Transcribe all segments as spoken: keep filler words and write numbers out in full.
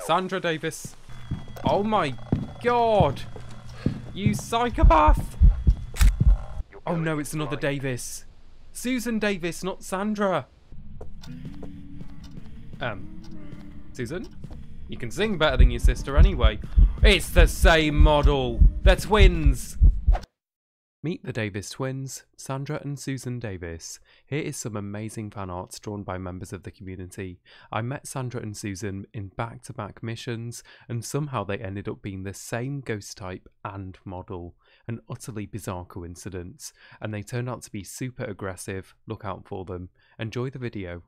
Sandra Davis. Oh my god. You psychopath. Oh no, it's another Davis. Susan Davis, not Sandra. Um, Susan? You can sing better than your sister anyway. It's the same model. They're twins. Meet the Davis twins, Sandra and Susan Davis. Here is some amazing fan arts drawn by members of the community. I met Sandra and Susan in back-to-back missions, and somehow they ended up being the same ghost type and model. An utterly bizarre coincidence. And they turned out to be super aggressive. Look out for them. Enjoy the video.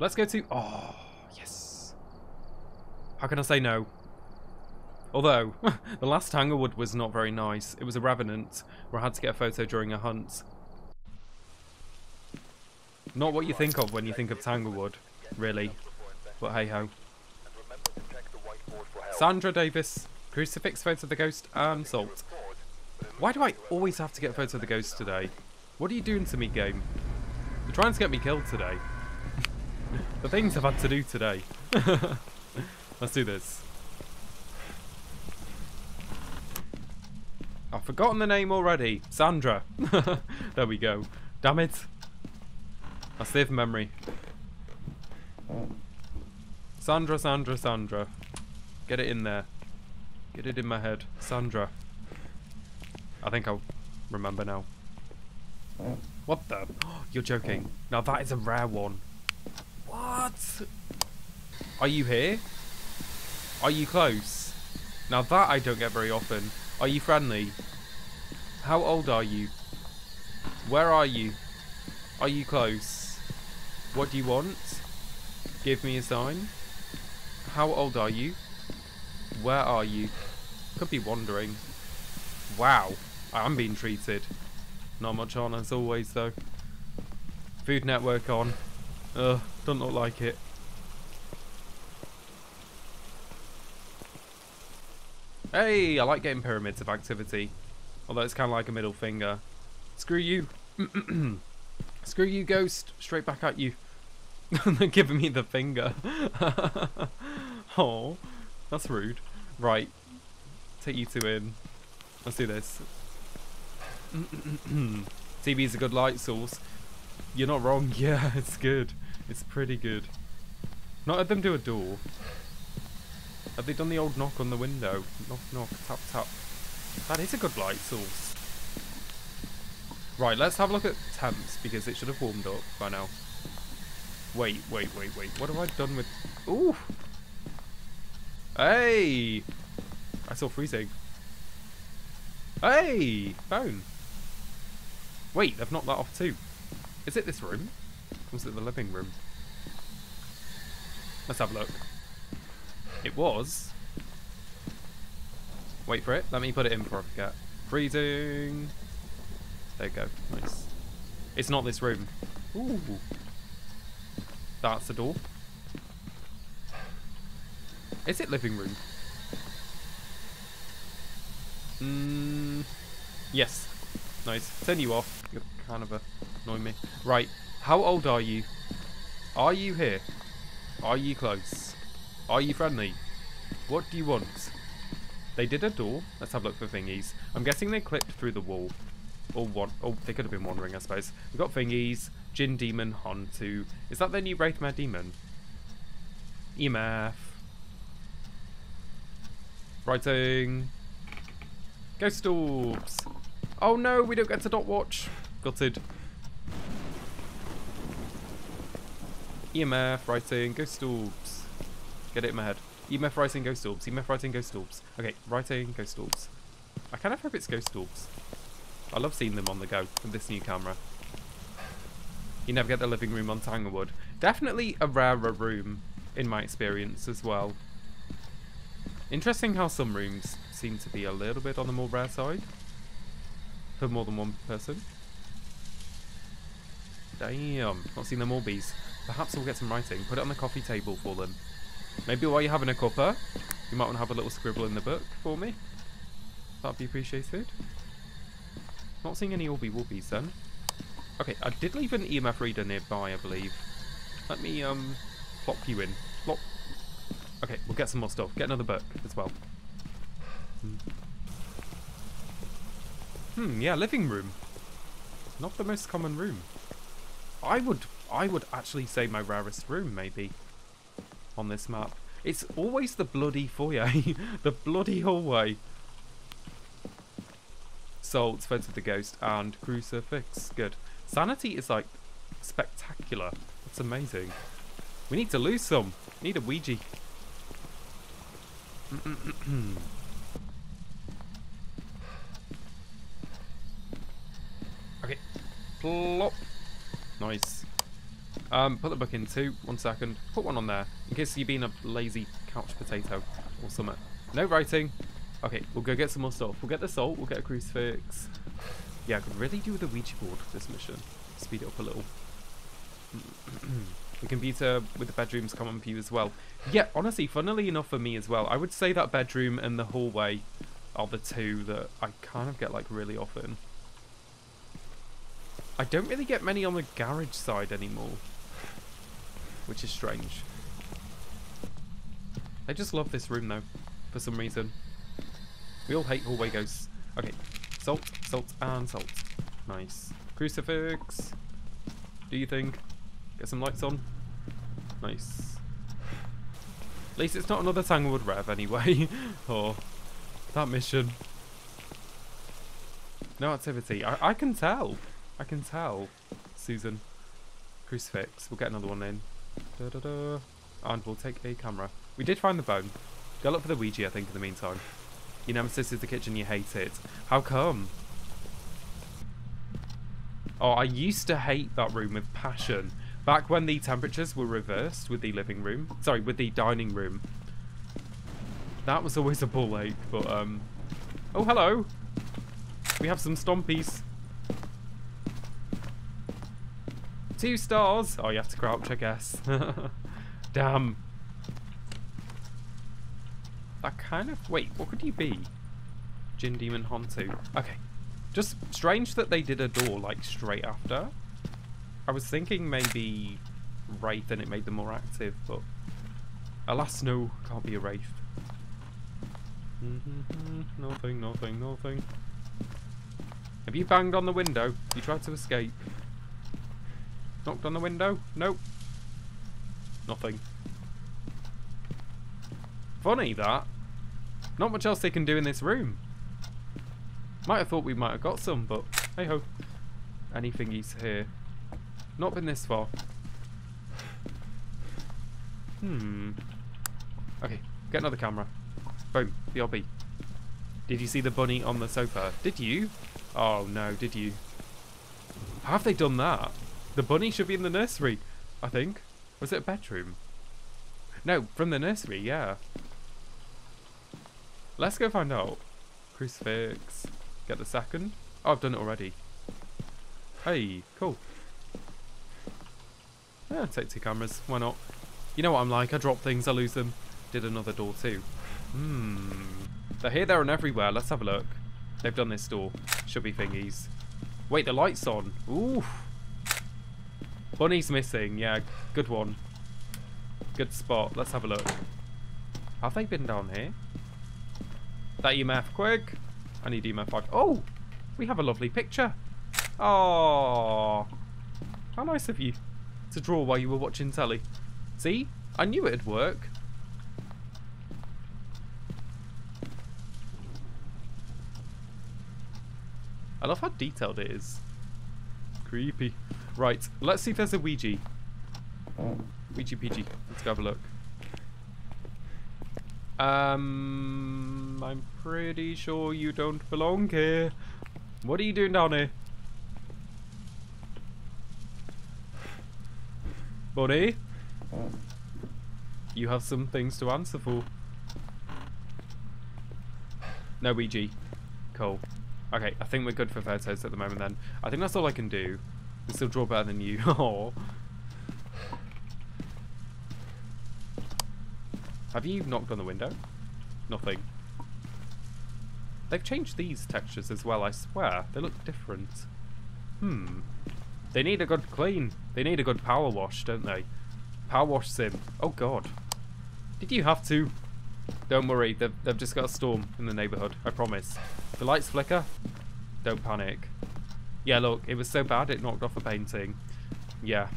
Let's go to... Oh, yes. How can I say no? Although, the last Tanglewood was not very nice. It was a revenant, where I had to get a photo during a hunt. Not what you think of when you think of Tanglewood, really. But hey-ho. Sandra Davis, crucifix photo of the ghost, and salt. Why do I always have to get a photo of the ghost today? What are you doing to me, game? You're trying to get me killed today. The things I've had to do today. Let's do this. I've forgotten the name already. Sandra. There we go. Damn it. I saved memory. Sandra, Sandra, Sandra. Get it in there. Get it in my head. Sandra. I think I'll remember now. What the? You're joking. Now that is a rare one. What? Are you here? Are you close? Now that I don't get very often. Are you friendly? How old are you? Where are you? Are you close? What do you want? Give me a sign. How old are you? Where are you? Could be wandering. Wow, I'm being treated. Not much on as always though. Food network on. Ugh, doesn't look like it. Hey, I like getting pyramids of activity. Although it's kind of like a middle finger. Screw you. Screw you, ghost. Straight back at you. They're giving me the finger. Oh, that's rude. Right. Take you two in. Let's do this. T V's a good light source. You're not wrong. Yeah, it's good. It's pretty good. Not let them do a door. Have they done the old knock on the window? Knock, knock, tap, tap. That is a good light source. Right, let's have a look at temps, because it should have warmed up by now. Wait, wait, wait, wait. What have I done with... Ooh! Hey! I saw freezing. Hey! Phone. Wait, they've knocked that off too. Is it this room? Or is it the living room? Let's have a look. It was. Wait for it. Let me put it in before I forget. Freezing. There you go. Nice. It's not this room. Ooh. That's the door. Is it living room? Mm, yes. Nice. Turn you off. You're kind of annoying me. Right. How old are you? Are you here? Are you close? Are you friendly? What do you want? They did a door. Let's have a look for thingies. I'm guessing they clipped through the wall. Or one. Oh, they could have been wandering, I suppose. We've got thingies. Jin Demon, Hantu. Is that their new Wraithmare Demon? E M F. Writing. Ghost orbs. Oh no, we don't get to dot watch. Gutted. E M F, writing. Ghost orbs. Get it in my head. E M F writing ghost orbs. E M F writing ghost orbs. Okay, writing ghost orbs. I kind of hope it's ghost orbs. I love seeing them on the go with this new camera. You never get the living room on Tanglewood. Definitely a rarer room in my experience as well. Interesting how some rooms seem to be a little bit on the more rare side. For more than one person. Damn, not seen them all bees. Perhaps we'll get some writing. Put it on the coffee table for them. Maybe while you're having a cuppa, you might want to have a little scribble in the book for me. That'd be appreciated. Not seeing any orbie-warbies then. Okay, I did leave an E M F reader nearby, I believe. Let me um plop you in. Plop. Okay, we'll get some more stuff. Get another book as well. Hmm. Hmm, yeah, living room. Not the most common room. I would I would actually say my rarest room, maybe, on this map. It's always the bloody foyer. The bloody hallway. Souls, Feds of the Ghost, and Crucifix. Good. Sanity is, like, spectacular. It's amazing. We need to lose some. We need a Ouija. Okay. Plop. Nice. Um, put the book in too. One second. Put one on there. In case you've been a lazy couch potato or something. No writing. Okay, we'll go get some more stuff. We'll get the salt. We'll get a crucifix. Yeah, I could really do with a Ouija board for this mission. Speed it up a little. The computer with the bedroom's come on for you as well. Yeah, honestly, funnily enough for me as well, I would say that bedroom and the hallway are the two that I kind of get like really often. I don't really get many on the garage side anymore, which is strange. I just love this room though, for some reason. We all hate hallway ghosts. Okay, salt, salt, and salt. Nice. Crucifix. Do you think? Get some lights on. Nice. At least it's not another Tanglewood Rev anyway. Oh, that mission. No activity. I, I can tell. I can tell. Susan. Crucifix. We'll get another one in. Da, da, da. And we'll take a camera. We did find the bone. Go look for the Ouija, I think, in the meantime. Your nemesis is the kitchen. You hate it. How come? Oh, I used to hate that room with passion. Back when the temperatures were reversed with the living room. Sorry, with the dining room. That was always a ball ache, but, um... oh, hello! We have some stompies. Two stars! Oh, you have to crouch, I guess. Damn. That kind of... wait, what could you be? Jin Demon Hantu. Okay. Just strange that they did a door, like, straight after. I was thinking maybe Wraith and it made them more active, but alas, no, can't be a Wraith. Mm-hmm, nothing, nothing, nothing. Have you banged on the window? You tried to escape. Knocked on the window? Nope. Nothing. Funny that. Not much else they can do in this room. Might have thought we might have got some, but hey ho. Anything he's here. Not been this far. Hmm. Okay, get another camera. Boom, B R B. Did you see the bunny on the sofa? Did you? Oh no, did you? How have they done that? The bunny should be in the nursery, I think. Was it a bedroom? No, from the nursery, yeah. Let's go find out. Crucifix. Get the second. Oh, I've done it already. Hey, cool. Yeah, take two cameras. Why not? You know what I'm like. I drop things. I lose them. Did another door too. Hmm. They're here, there, and everywhere. Let's have a look. They've done this door. Should be thingies. Wait, the light's on. Ooh. Bunny's missing. Yeah, good one. Good spot. Let's have a look. Have they been down here? That E M F, quick. I need E M F five. Oh, we have a lovely picture. Oh, how nice of you to draw while you were watching telly. See? I knew it'd work. I love how detailed it is. Creepy. Right, let's see if there's a Ouija. Ouija P G. Let's go have a look. Um, I'm pretty sure you don't belong here. What are you doing down here? Bunny, you have some things to answer for. No Ouija. Cool. Okay, I think we're good for photos at the moment then. I think that's all I can do. I can still draw better than you. Oh. Have you knocked on the window? Nothing. They've changed these textures as well, I swear. They look different. Hmm. They need a good clean. They need a good power wash, don't they? Power wash sim. Oh, God. Did you have to? Don't worry, they've, they've just got a storm in the neighbourhood, I promise. The lights flicker, don't panic. Yeah, look, it was so bad it knocked off a painting. Yeah.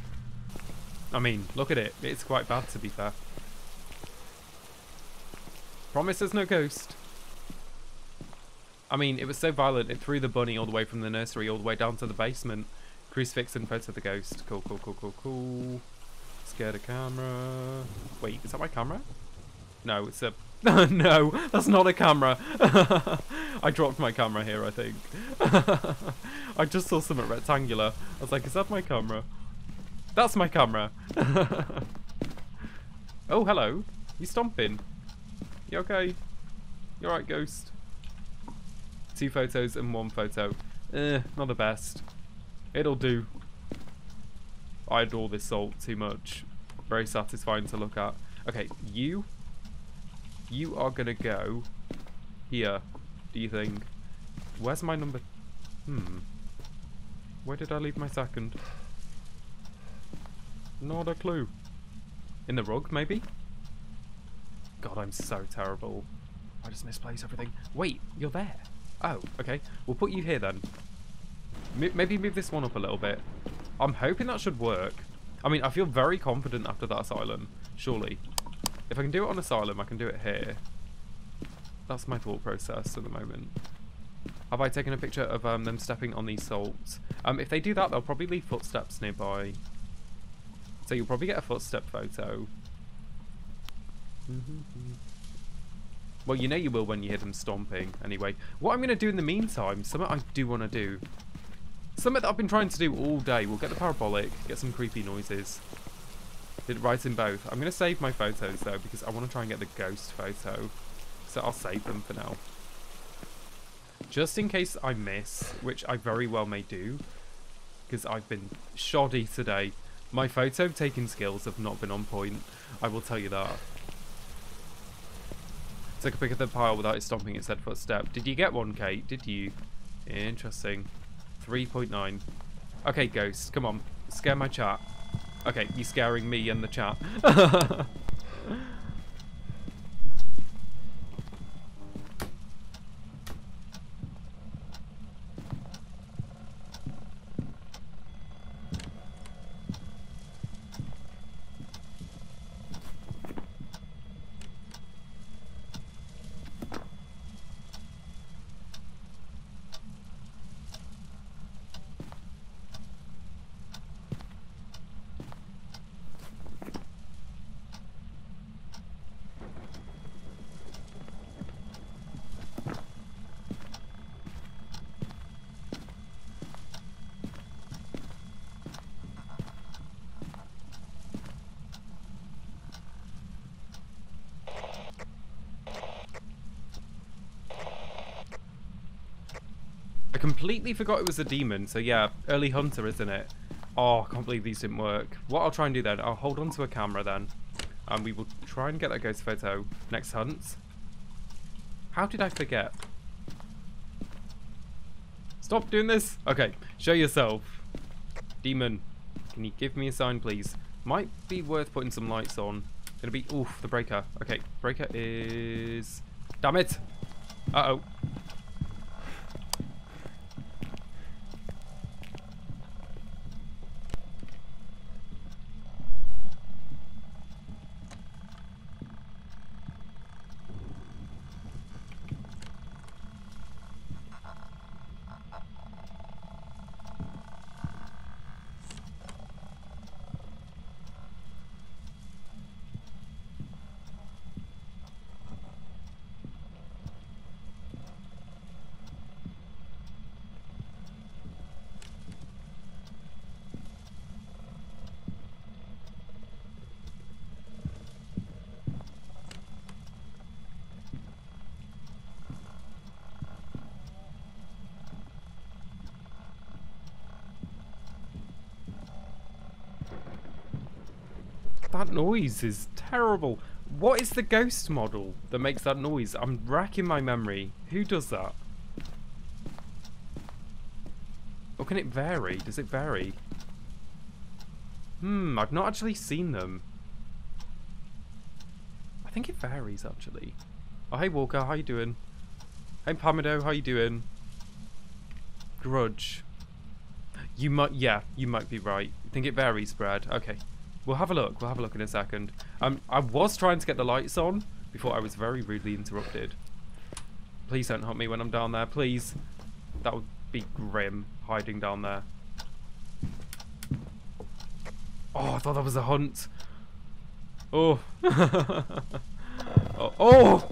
I mean, look at it. It's quite bad, to be fair. Promise there's no ghost. I mean, it was so violent, it threw the bunny all the way from the nursery all the way down to the basement. Crucifix and photo of the ghost. Cool, cool, cool, cool, cool. Scare the camera. Wait, is that my camera? No, it's a... No, that's not a camera. I dropped my camera here, I think. I just saw something rectangular. I was like, is that my camera? That's my camera. Oh, hello. You stomping. You okay? You alright, ghost? Two photos and one photo. Eh, not the best. It'll do. I adore this salt too much. Very satisfying to look at. Okay, you... You are gonna go here, do you think? Where's my number? Hmm. Where did I leave my second? Not a clue. In the rug, maybe? God, I'm so terrible. I just misplace everything. Wait, you're there. Oh, okay. We'll put you here then. M- maybe move this one up a little bit. I'm hoping that should work. I mean, I feel very confident after that asylum, surely. If I can do it on asylum, I can do it here. That's my thought process at the moment. Have I taken a picture of um, them stepping on these salts? Um, if they do that, they'll probably leave footsteps nearby. So you'll probably get a footstep photo. Mm-hmm. Well, you know you will when you hear them stomping, anyway. What I'm going to do in the meantime, something I do want to do. Something that I've been trying to do all day. We'll get the parabolic, get some creepy noises. Did it right in both. I'm going to save my photos though because I want to try and get the ghost photo. So I'll save them for now. Just in case I miss, which I very well may do. Because I've been shoddy today. My photo taking skills have not been on point. I will tell you that. Took a pick of the pile without it stomping its head footstep. Did you get one, Kate? Did you? Interesting. three point nine. Okay, ghost. Come on. Scare my chat. Okay, you're scaring me and the chat. Completely forgot it was a demon, so yeah, early hunter, isn't it? Oh, I can't believe these didn't work. What I'll try and do then, I'll hold on to a camera then, and we will try and get that ghost photo next hunt. How did I forget? Stop doing this! Okay, show yourself. Demon, can you give me a sign, please? Might be worth putting some lights on. Gonna be, oof, the breaker. Okay, breaker is... Damn it! Uh-oh. That noise is terrible. What is the ghost model that makes that noise? I'm racking my memory. Who does that? Or can it vary? Does it vary? Hmm, I've not actually seen them. I think it varies actually. Oh, hey Walker, how you doing? Hey Pamado, how you doing? Grudge. You might, yeah, you might be right. I think it varies, Brad. Okay, we'll have a look. We'll have a look in a second. Um, I was trying to get the lights on before I was very rudely interrupted. Please don't hunt me when I'm down there, please. That would be grim, hiding down there. Oh, I thought that was a hunt. Oh. Oh. Oh!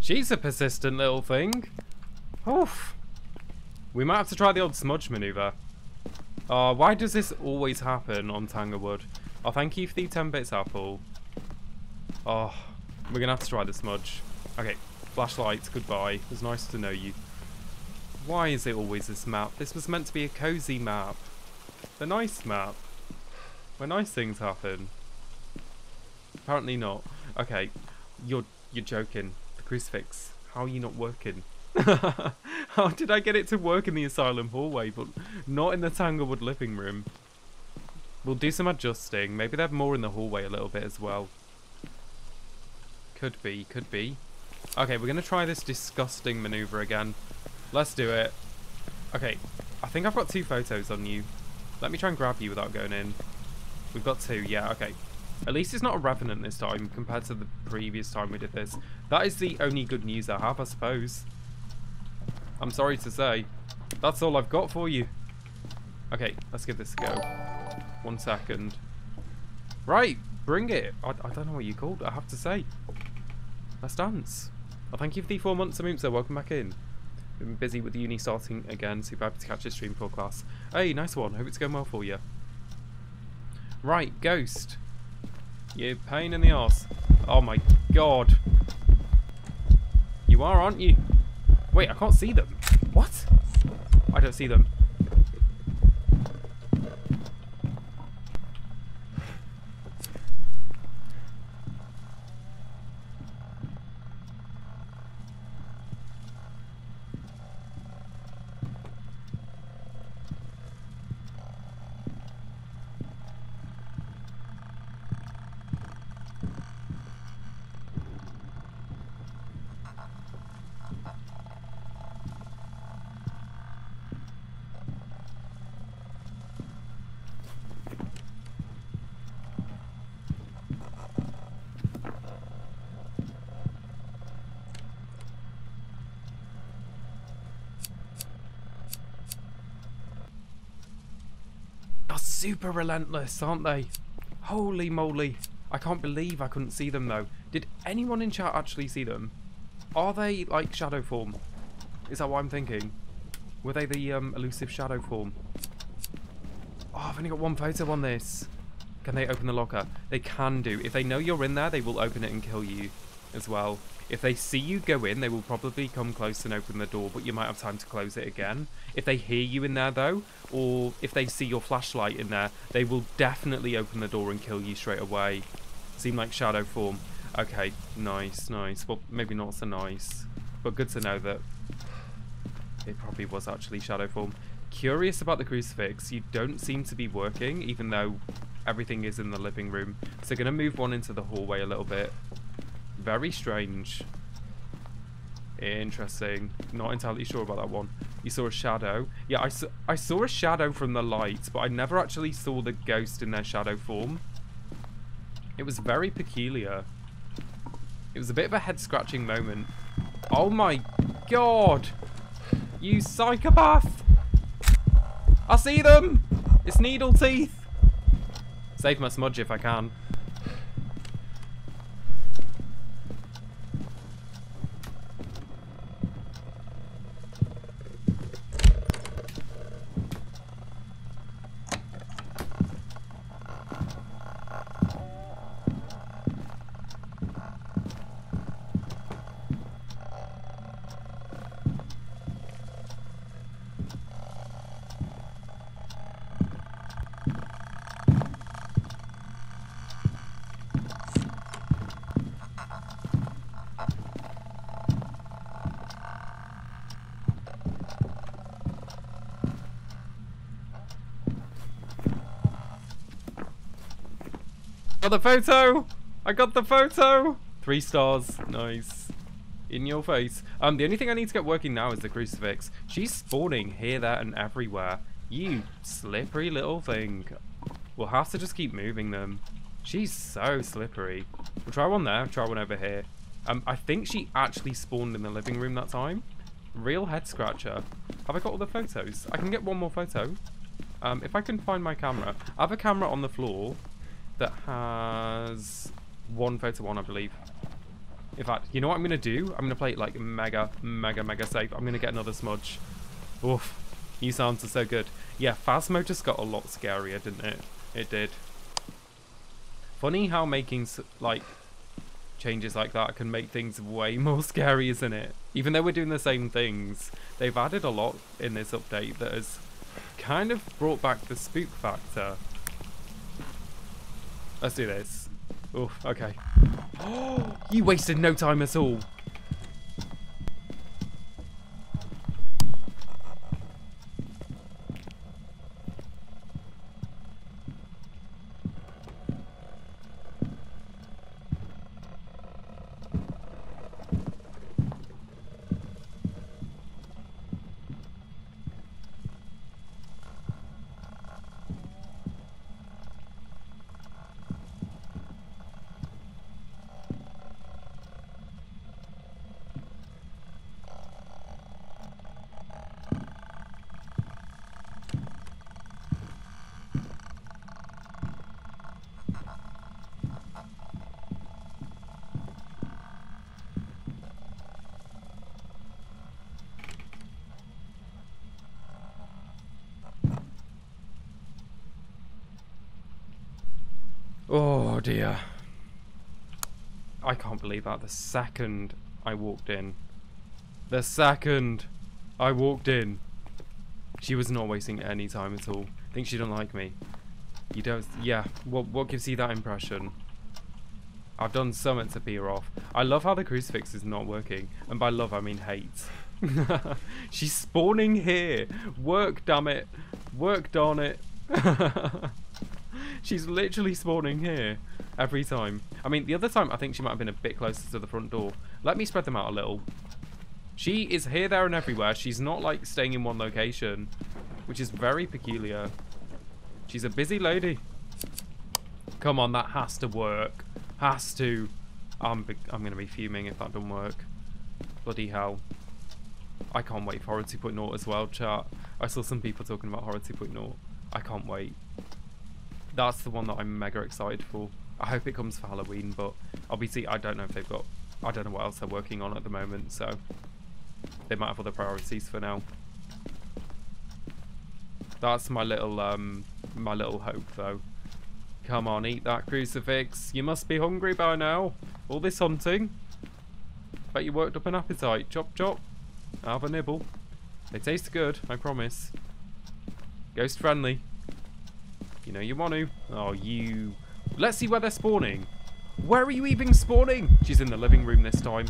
She's a persistent little thing. Oof. We might have to try the old smudge maneuver. Uh, why does this always happen on Tanglewood? Oh, thank you for the ten bits, Apple. Oh, we're gonna have to try the smudge. Okay, flashlights, goodbye. It was nice to know you. Why is it always this map? This was meant to be a cozy map. The nice map. Where nice things happen. Apparently not. Okay, you're, you're joking. Crucifix, how are you not working? How did I get it to work in the asylum hallway but not in the Tanglewood living room? We'll do some adjusting. Maybe they have more in the hallway a little bit as well. Could be, could be. Okay, we're gonna try this disgusting maneuver again. Let's do it. Okay, I think I've got two photos on you. Let me try and grab you without going in. We've got two, yeah, okay. At least it's not a revenant this time compared to the previous time we did this. That is the only good news I have, I suppose. I'm sorry to say. That's all I've got for you. Okay, let's give this a go. One second. Right, bring it. I, I don't know what you called it, I have to say. Let's dance. Well, thank you for the four months, Amoomza. Welcome back in. We've been busy with uni starting again, so you've had to catch this stream for class. Hey, nice one. Hope it's going well for you. Right, Ghost. You pain in the arse. Oh my god. You are, aren't you? Wait, I can't see them. What? I don't see them. Super relentless, aren't they? Holy moly. I can't believe I couldn't see them though. Did anyone in chat actually see them? Are they like shadow form? Is that what I'm thinking? Were they the um, elusive shadow form? Oh, I've only got one photo on this. Can they open the locker? They can do. If they know you're in there, they will open it and kill you as well. If they see you go in, they will probably come close and open the door, but you might have time to close it again. If they hear you in there, though, or if they see your flashlight in there, they will definitely open the door and kill you straight away. Seem like shadow form. Okay, nice, nice. Well, maybe not so nice, but good to know that it probably was actually shadow form. Curious about the crucifix. You don't seem to be working, even though everything is in the living room. So going to move one into the hallway a little bit. Very strange. Interesting. Not entirely sure about that one. You saw a shadow. Yeah, I, su I saw a shadow from the lights, but I never actually saw the ghost in their shadow form. It was very peculiar. It was a bit of a head-scratching moment. Oh my god! You psychopath! I see them! It's needle teeth! Save my smudge if I can. The photo! I got the photo! Three stars. Nice. In your face. Um, the only thing I need to get working now is the crucifix. She's spawning here, there, and everywhere. You slippery little thing. We'll have to just keep moving them. She's so slippery. We'll try one there, try one over here. Um, I think she actually spawned in the living room that time. Real head scratcher. Have I got all the photos? I can get one more photo. Um, if I can find my camera. I have a camera on the floor that has one photo on, I believe. In fact, you know what I'm gonna do? I'm gonna play it like mega, mega, mega safe. I'm gonna get another smudge. Oof, new sounds are so good. Yeah, Phasmo just got a lot scarier, didn't it? It did. Funny how making like changes like that can make things way more scary, isn't it? Even though we're doing the same things, they've added a lot in this update that has kind of brought back the spook factor. Let's do this. Oh, okay. Oh, you wasted no time at all. Oh dear. I can't believe that the second I walked in. The second I walked in. She was not wasting any time at all. I think she don't like me. You don't, yeah, what what gives you that impression? I've done something to pee her off. I love how the crucifix is not working. And by love I mean hate. She's spawning here. Work, damn it. Work, darn it. She's literally spawning here every time. I mean, the other time I think she might have been a bit closer to the front door. Let me spread them out a little. She is here, there, and everywhere. She's not like staying in one location, which is very peculiar. She's a busy lady. Come on, that has to work. Has to. I'm, I'm going to be fuming if that doesn't work. Bloody hell. I can't wait for Horror two point oh as well, chat. I saw some people talking about Horror two point oh. I can't wait. That's the one that I'm mega excited for. I hope it comes for Halloween, but obviously I don't know if they've got... I don't know what else they're working on at the moment, so... They might have other priorities for now. That's my little, um... my little hope, though. Come on, eat that crucifix. You must be hungry by now. All this hunting. Bet you worked up an appetite. Chop, chop. Have a nibble. They taste good, I promise. Ghost friendly. You know you want to. Oh, you. Let's see where they're spawning. Where are you even spawning? She's in the living room this time.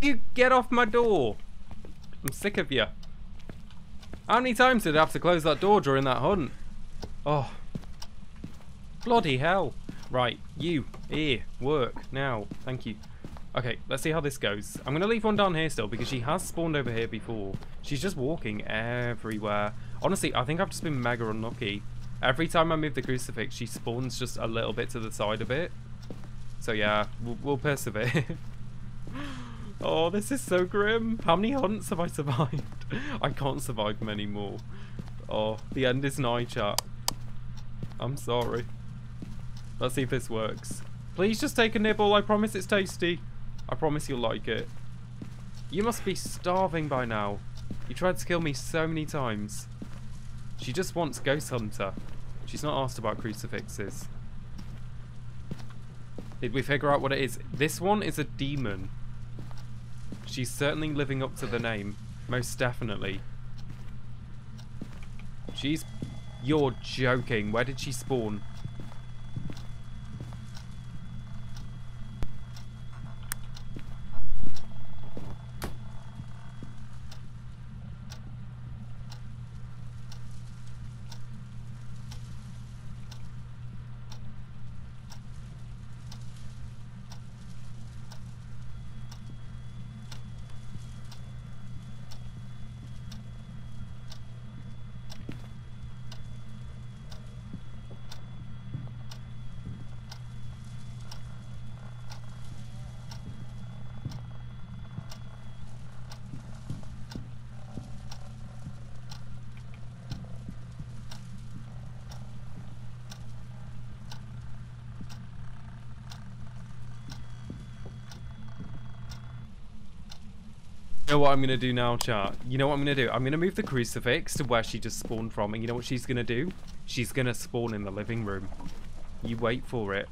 you get off my door? I'm sick of you. How many times did I have to close that door during that hunt? Oh. Bloody hell. Right, you, here, work, now. Thank you. Okay, let's see how this goes. I'm going to leave one down here still because she has spawned over here before. She's just walking everywhere. Honestly, I think I've just been mega unlucky. Every time I move the crucifix, she spawns just a little bit to the side of it. So yeah, we'll, we'll persevere. Oh, this is so grim. How many hunts have I survived? I can't survive many more. Oh, the end is nigh, chat. I'm sorry. Let's see if this works. Please just take a nibble. I promise it's tasty. I promise you'll like it. You must be starving by now. You tried to kill me so many times. She just wants Ghost Hunter. She's not asked about crucifixes. Did we figure out what it is? This one is a demon. She's certainly living up to the name. Most definitely. She's... You're joking. Where did she spawn? You know what I'm going to do now, chat? You know what I'm going to do? I'm going to move the crucifix to where she just spawned from. And you know what she's going to do? She's going to spawn in the living room. You wait for it.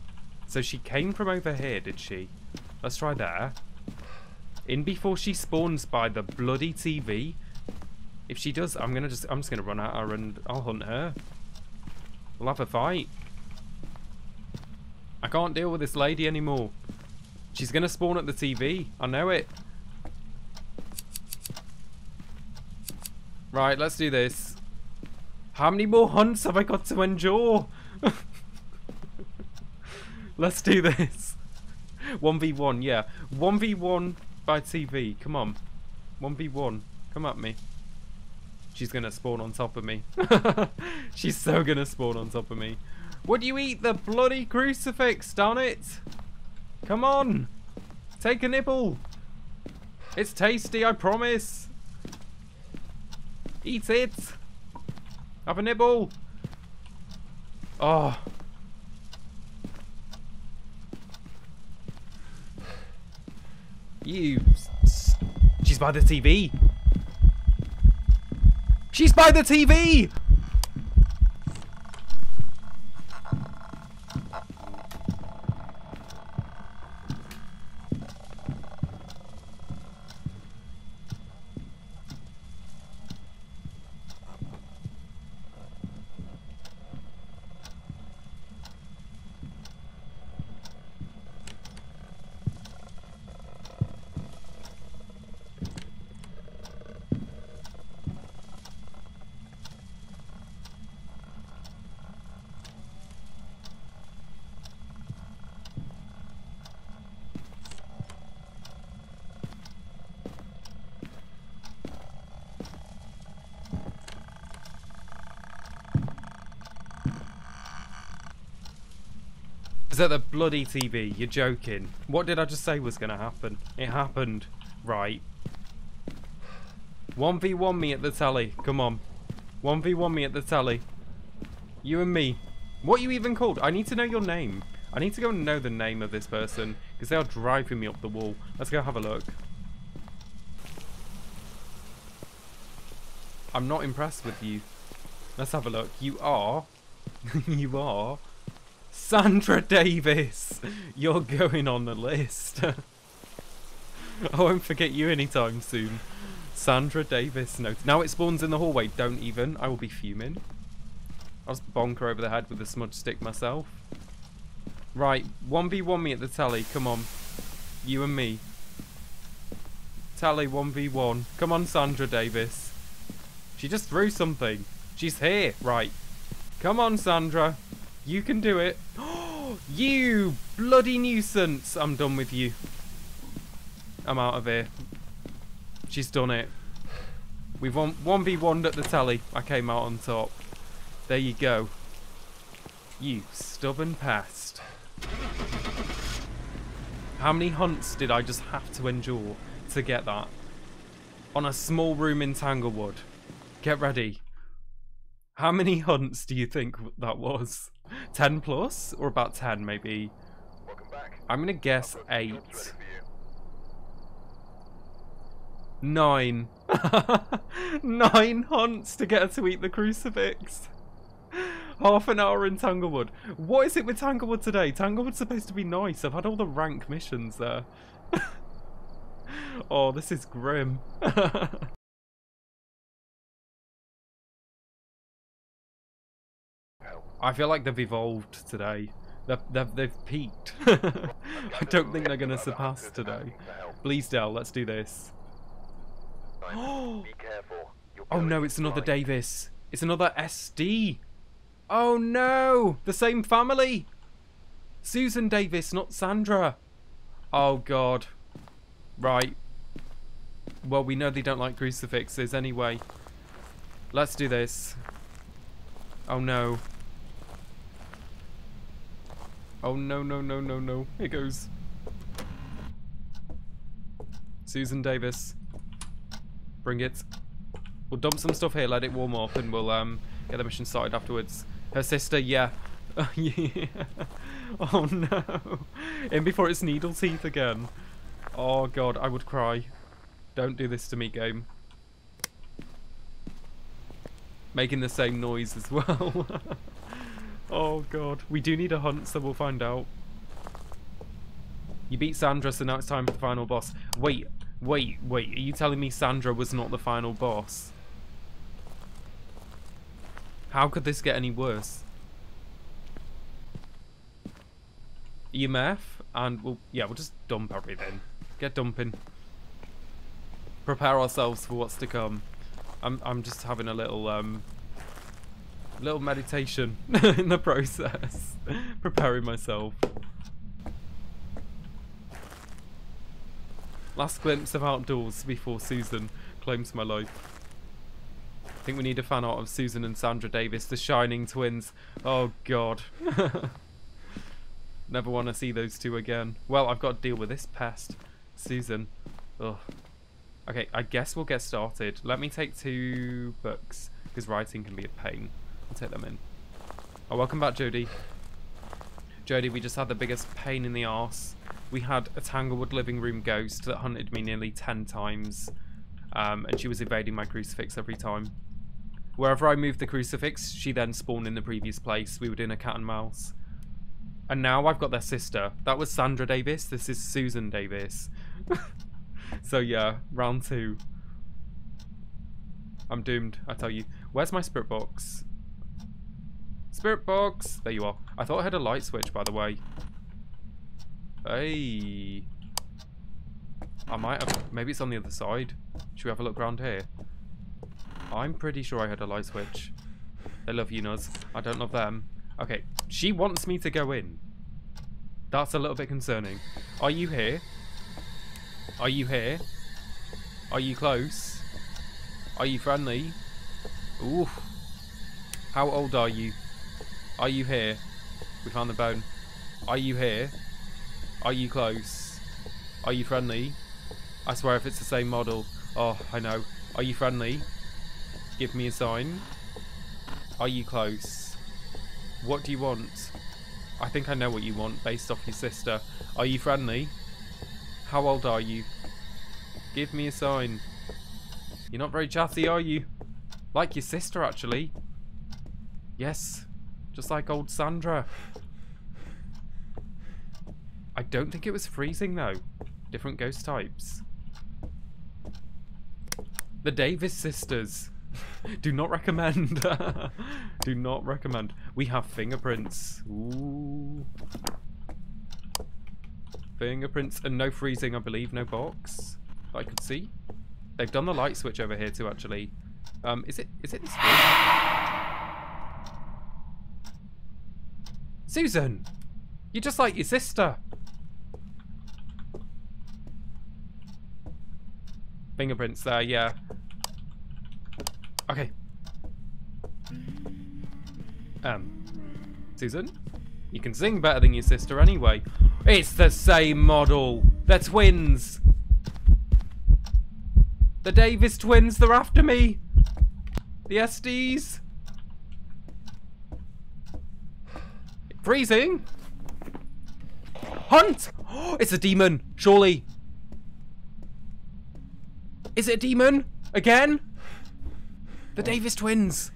So she came from over here, did she? Let's try there. In before she spawns by the bloody T V. If she does, I'm going to just... I'm just going to run at her and I'll hunt her. We'll have a fight. I can't deal with this lady anymore. She's going to spawn at the T V. I know it. Right, let's do this. How many more hunts have I got to endure? Let's do this. one v one, yeah. one v one by T V. Come on. one v one. Come at me. She's going to spawn on top of me. She's so going to spawn on top of me. Would you eat the bloody crucifix, darn it? Come on. Take a nibble. It's tasty, I promise. Eat it! Have a nibble! Oh! You... She's by the T V! She's by the T V! At the bloody T V. You're joking. What did I just say was going to happen? It happened. Right. one v one me at the telly. Come on. one v one me at the telly. You and me. What are you even called? I need to know your name. I need to go and know the name of this person because they are driving me up the wall. Let's go have a look. I'm not impressed with you. Let's have a look. You are. You are. Sandra Davis, you're going on the list. I won't forget you anytime soon. Sandra Davis. No, now it spawns in the hallway. Don't even. I will be fuming. I'll just bonk her over the head with a smudge stick myself. Right, one v one me at the telly. Come on. You and me. Tally one v one. Come on, Sandra Davis. She just threw something. She's here. Right. Come on, Sandra. You can do it. You bloody nuisance. I'm done with you. I'm out of here. She's done it. We've one v one at the tally. I came out on top. There you go. You stubborn pest. How many hunts did I just have to endure to get that? On a small room in Tanglewood. Get ready. How many hunts do you think that was? ten plus? Or about ten maybe? Welcome back. I'm going to guess eight. Nine. Nine hunts to get her to eat the crucifix. Half an hour in Tanglewood. What is it with Tanglewood today? Tanglewood's supposed to be nice. I've had all the rank missions there. Oh, this is grim. I feel like they've evolved today. They've, they've, they've peaked. I don't think they're going to surpass today. Bleasdale, let's do this. Oh no, it's another Davis. It's another S D. Oh no! The same family! Susan Davis, not Sandra. Oh god. Right. Well, we know they don't like crucifixes anyway. Let's do this. Oh no. Oh no, no, no, no, no. Here goes. Susan Davis. Bring it. We'll dump some stuff here, let it warm up, and we'll um get the mission started afterwards. Her sister, yeah. Yeah. Oh no. In before it's needle teeth again. Oh god, I would cry. Don't do this to me, game. Making the same noise as well. Oh god. We do need a hunt, so we'll find out. You beat Sandra, so now it's time for the final boss. Wait, wait, wait. Are you telling me Sandra was not the final boss? How could this get any worse? E M F, and we'll, yeah, we'll just dump everything. Get dumping. Prepare ourselves for what's to come. I'm, I'm just having a little, um, little meditation in the process. Preparing myself. Last glimpse of outdoors before Susan claims my life. I think we need a fan art of Susan and Sandra Davis, the Shining Twins. Oh god. Never want to see those two again. Well, I've got to deal with this pest. Susan. Ugh. Okay, I guess we'll get started. Let me take two books, because writing can be a pain. I'll take them in. Oh, welcome back, Jodie. Jodie, we just had the biggest pain in the arse. We had a Tanglewood living room ghost that hunted me nearly ten times. Um, and she was evading my crucifix every time. Wherever I moved the crucifix, she then spawned in the previous place. We were doing a cat and mouse. And now I've got their sister. That was Sandra Davis. This is Susan Davis. So yeah, round two. I'm doomed, I tell you. Where's my spirit box? Spirit box! There you are. I thought I had a light switch, by the way. Hey. I might have. Maybe it's on the other side. Should we have a look around here? I'm pretty sure I had a light switch. They love you, Nuz. I don't love them. Okay, she wants me to go in. That's a little bit concerning. Are you here? Are you here? Are you close? Are you friendly? Ooh. How old are you? Are you here? We found the bone. Are you here? Are you close? Are you friendly? I swear if it's the same model. Oh, I know. Are you friendly? Give me a sign. Are you close? What do you want? I think I know what you want based off your sister. Are you friendly? How old are you? Give me a sign. You're not very chatty, are you? Like your sister, actually. Yes. Just like old Sandra. I don't think it was freezing, though. Different ghost types. The Davis sisters. Do not recommend. Do not recommend. We have fingerprints. Ooh. Fingerprints and no freezing, I believe. No box. that I could see. They've done the light switch over here too, actually. Um, is it? Is it this one? Susan, you're just like your sister. Fingerprints there, yeah. Okay. Um, Susan, you can sing better than your sister anyway. It's the same model. They're twins. The Davis twins, they're after me. The S Ds. Freezing. Hunt! Oh, it's a demon, surely. Is it a demon? Again? The Davis twins.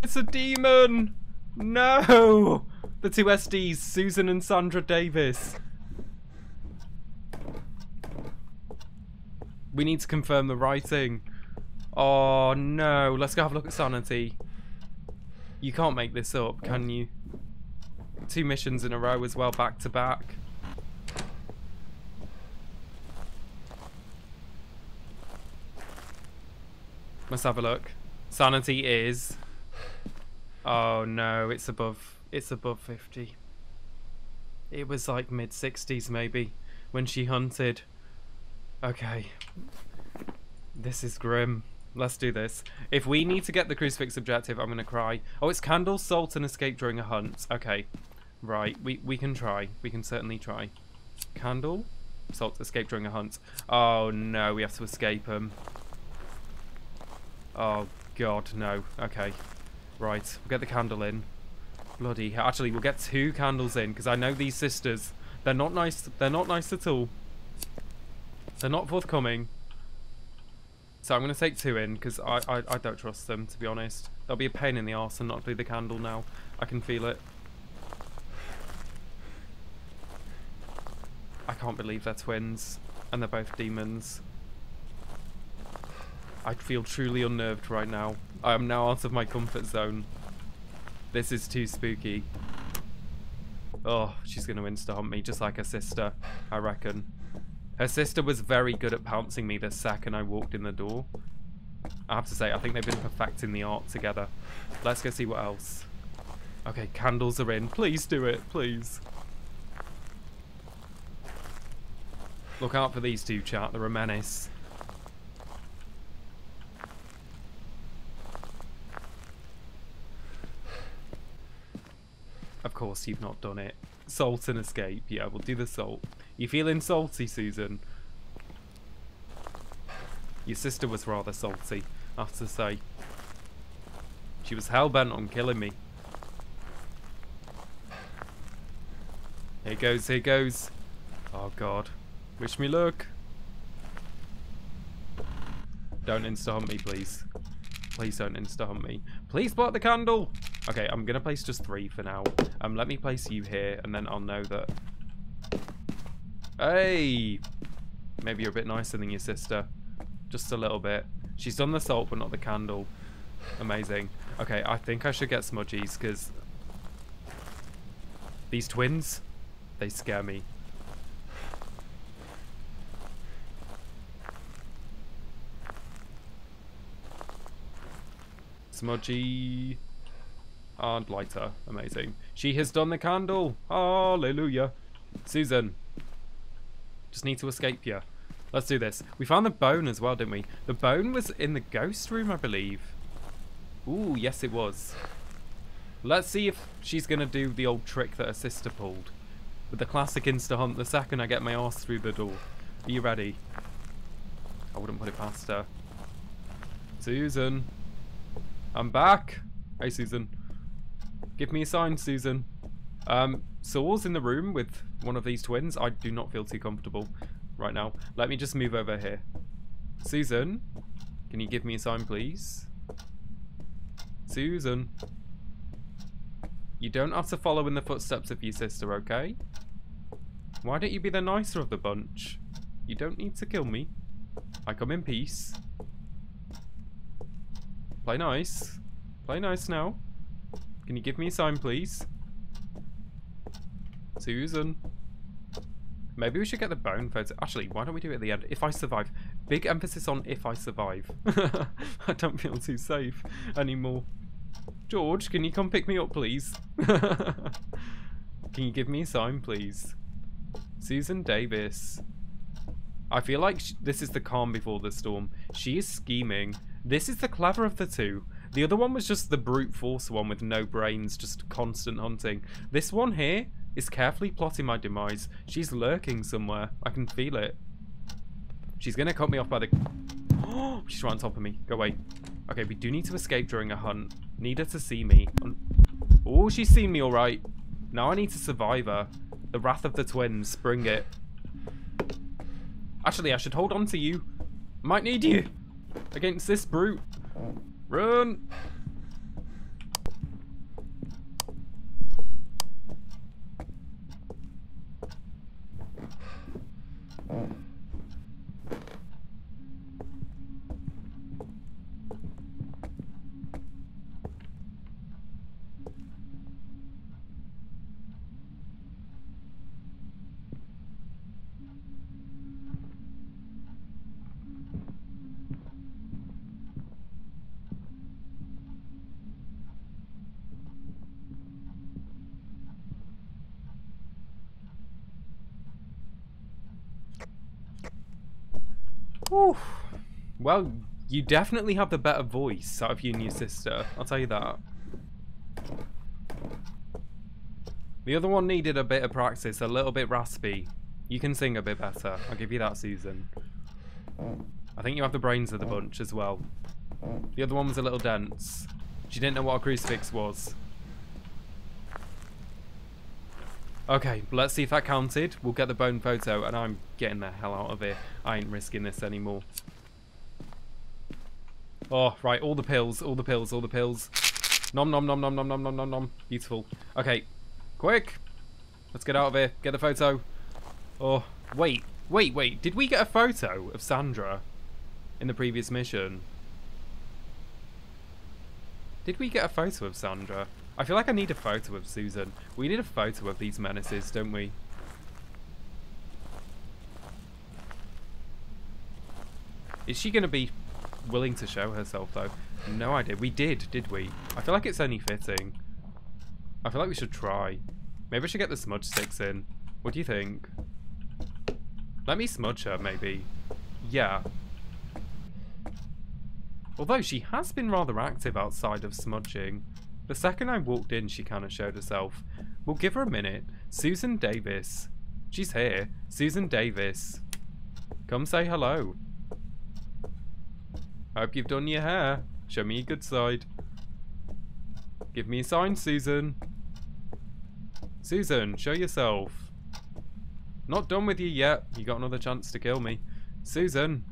It's a demon! No! The two S Ds, Susan and Sandra Davis. We need to confirm the writing. Oh no, let's go have a look at Sanity. You can't make this up, can you? Two missions in a row as well, back to back. Let's have a look. Sanity is... Oh no, it's above, it's above fifty. It was like mid sixties maybe, when she hunted. Okay. This is grim. Let's do this. If we need to get the crucifix objective, I'm gonna cry. Oh, it's candles, salt, and escape during a hunt. Okay. Right, we, we can try. We can certainly try. Candle, salt, escape during a hunt. Oh no, we have to escape him. Oh god, no. Okay. Right, we'll get the candle in. Bloody hell. Actually, we'll get two candles in, because I know these sisters. They're not nice. They're not nice at all. They're not forthcoming. So I'm going to take two in, because I, I, I don't trust them, to be honest. They'll be a pain in the arse and not do the candle now. I can feel it. I can't believe they're twins. And they're both demons. I feel truly unnerved right now. I am now out of my comfort zone. This is too spooky. Oh, she's going to insta-hunt me, just like her sister, I reckon. Her sister was very good at pouncing me the second I walked in the door. I have to say, I think they've been perfecting the art together. Let's go see what else. Okay, candles are in. Please do it, please. Look out for these two, chat. They're a menace. Of course you've not done it. Salt and escape. Yeah, we'll do the salt. You feeling salty, Susan? Your sister was rather salty, I have to say. She was hellbent on killing me. Here goes, here goes. Oh god. Wish me luck. Don't insta-hunt me, please. Please don't insta-hunt me. Please block the candle! Okay, I'm going to place just three for now. Um, let me place you here, and then I'll know that... Hey! Maybe you're a bit nicer than your sister. Just a little bit. She's done the salt, but not the candle. Amazing. Okay, I think I should get smudgies, because... These twins? They scare me. Smudgy... And lighter. Amazing. She has done the candle. Hallelujah. Susan. Just need to escape you. Let's do this. We found the bone as well, didn't we? The bone was in the ghost room, I believe. Ooh, yes it was. Let's see if she's going to do the old trick that her sister pulled. With the classic insta-hunt the second I get my arse through the door. Are you ready? I wouldn't put it past her. Susan. I'm back. Hey, Susan. Give me a sign, Susan. Um, Saul's in the room with one of these twins. I do not feel too comfortable right now. Let me just move over here. Susan, can you give me a sign, please? Susan. You don't have to follow in the footsteps of your sister, okay? Why don't you be the nicer of the bunch? You don't need to kill me. I come in peace. Play nice. Play nice now. Can you give me a sign, please? Susan. Maybe we should get the bone photo. Actually, why don't we do it at the end? If I survive. Big emphasis on if I survive. I don't feel too safe anymore. George, can you come pick me up, please? Can you give me a sign, please? Susan Davis. I feel like sh this is the calm before the storm. She is scheming. This is the clever of the two. The other one was just the brute force one with no brains, just constant hunting. This one here is carefully plotting my demise. She's lurking somewhere. I can feel it. She's going to cut me off by the... Oh, she's right on top of me. Go away. Okay, we do need to escape during a hunt. Need her to see me. Oh, she's seen me all right. Now I need to survive her. The wrath of the twins. Bring it. Actually, I should hold on to you. Might need you. Against this brute. Run. Oof. Well, you definitely have the better voice out of you and your sister, I'll tell you that. The other one needed a bit of practice, a little bit raspy. You can sing a bit better, I'll give you that, Susan. I think you have the brains of the bunch as well. The other one was a little dense. She didn't know what a crucifix was. Okay, let's see if that counted. We'll get the bone photo, and I'm getting the hell out of here. I ain't risking this anymore. Oh, right, all the pills, all the pills, all the pills. Nom, nom, nom, nom, nom, nom, nom, nom, nom. Beautiful. Okay, quick. Let's get out of here. Get the photo. Oh, wait, wait, wait. Did we get a photo of Sandra in the previous mission? Did we get a photo of Sandra? I feel like I need a photo of Susan. We need a photo of these menaces, don't we? Is she going to be willing to show herself, though? No idea. We did, did we? I feel like it's only fitting. I feel like we should try. Maybe I should get the smudge sticks in. What do you think? Let me smudge her, maybe. Yeah. Although she has been rather active outside of smudging. The second I walked in, she kind of showed herself. We'll give her a minute. Susan Davis. She's here. Susan Davis. Come say hello. Hope you've done your hair. Show me your good side. Give me a sign, Susan. Susan, show yourself. Not done with you yet. You got another chance to kill me. Susan,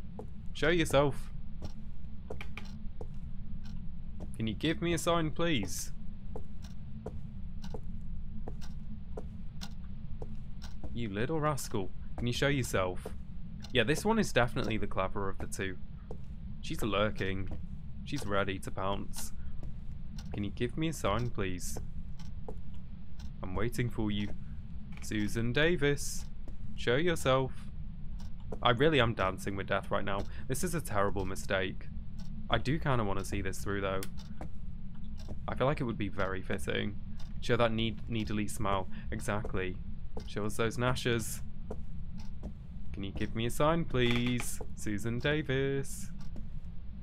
show yourself. Can you give me a sign, please? You little rascal. Can you show yourself? Yeah, this one is definitely the cleverer of the two. She's lurking. She's ready to pounce. Can you give me a sign, please? I'm waiting for you. Susan Davis. Show yourself. I really am dancing with death right now. This is a terrible mistake. I do kind of want to see this through, though. I feel like it would be very fitting. Show that need needly smile. Exactly. Show us those gnashes. Can you give me a sign, please? Susan Davis.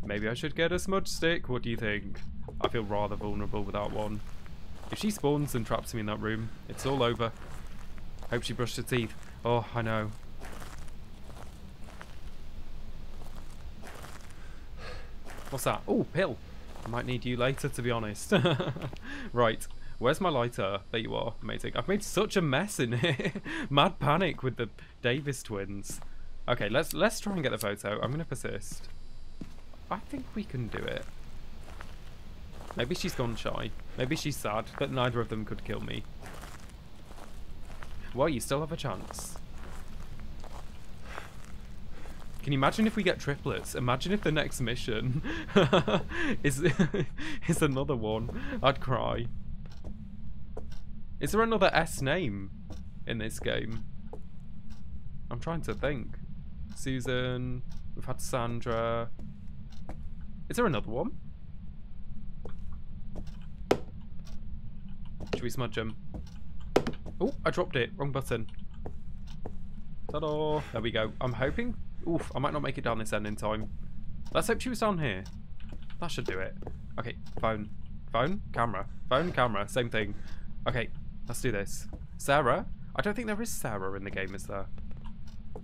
Maybe I should get a smudge stick. What do you think? I feel rather vulnerable without one. If she spawns and traps me in that room, it's all over. Hope she brushed her teeth. Oh, I know. What's that? Oh, pill. I might need you later, to be honest. Right. Where's my lighter? There you are. Amazing. I've made such a mess in here. Mad panic with the Davis twins. Okay, let's let's try and get the photo. I'm going to persist. I think we can do it. Maybe she's gone shy. Maybe she's sad that neither of them could kill me. Well, you still have a chance. Can you imagine if we get triplets? Imagine if the next mission is, is another one. I'd cry. Is there another S name in this game? I'm trying to think. Susan. We've had Sandra. Is there another one? Should we smudge him? Oh, I dropped it. Wrong button. Ta-da. There we go. I'm hoping... Oof, I might not make it down this end in time. Let's hope she was down here. That should do it. Okay, phone. Phone, camera. Phone, camera. Same thing. Okay, let's do this. Sarah? I don't think there is Sarah in the game, is there?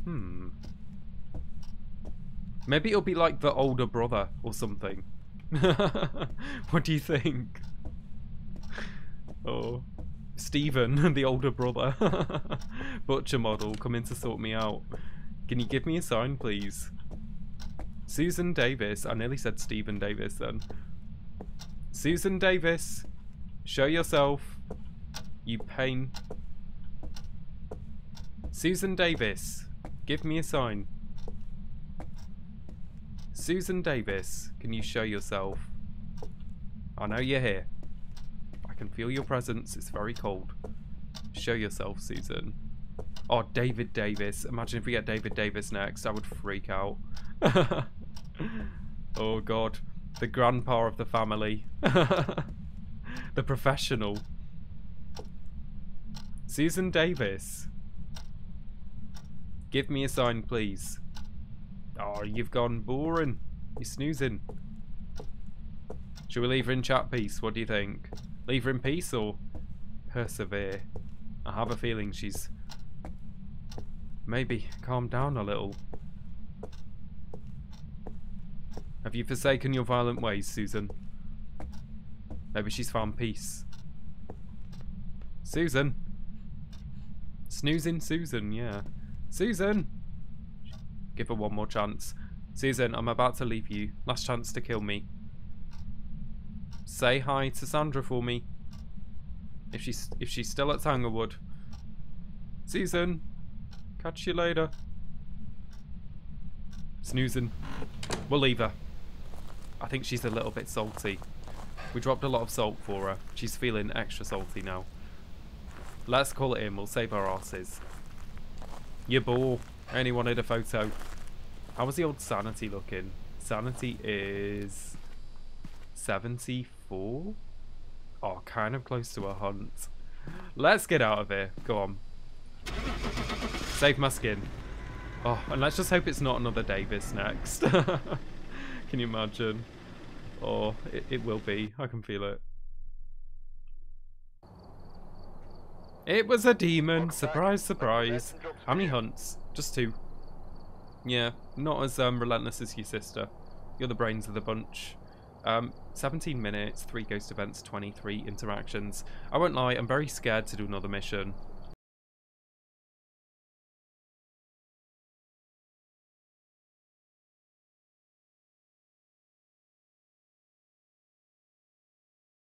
Hmm. Maybe it'll be like the older brother or something. What do you think? Oh. Stephen, the older brother. Butcher model, come in to sort me out. Can you give me a sign, please? Susan Davis. I nearly said Stephen Davis then. Susan Davis. Show yourself. You pain. Susan Davis. Give me a sign. Susan Davis. Can you show yourself? I know you're here. I can feel your presence. It's very cold. Show yourself, Susan. Oh, David Davis. Imagine if we get David Davis next. I would freak out. Oh, God. The grandpa of the family. The professional. Susan Davis. Give me a sign, please. Oh, you've gone boring. You're snoozing. Should we leave her in chat peace? What do you think? Leave her in peace or persevere? I have a feeling she's... Maybe calm down a little. Have you forsaken your violent ways, Susan? Maybe she's found peace. Susan. Snoozing Susan, yeah. Susan! Give her one more chance. Susan, I'm about to leave you. Last chance to kill me. Say hi to Sandra for me. If she's, if she's still at Tanglewood. Susan! Catch you later. Snoozing. We'll leave her. I think she's a little bit salty. We dropped a lot of salt for her. She's feeling extra salty now. Let's call it in. We'll save our asses. You bore. Only wanted a photo. How was the old sanity looking? Sanity is... seventy-four? Oh, kind of close to a hunt. Let's get out of here. Go on. Save my skin. Oh, and let's just hope it's not another Davis next. Can you imagine? Oh, it, it will be. I can feel it. It was a demon. Surprise, surprise. How many hunts? Just two. Yeah, not as um, relentless as your sister. You're the brains of the bunch. Um, seventeen minutes, three ghost events, twenty-three interactions. I won't lie, I'm very scared to do another mission.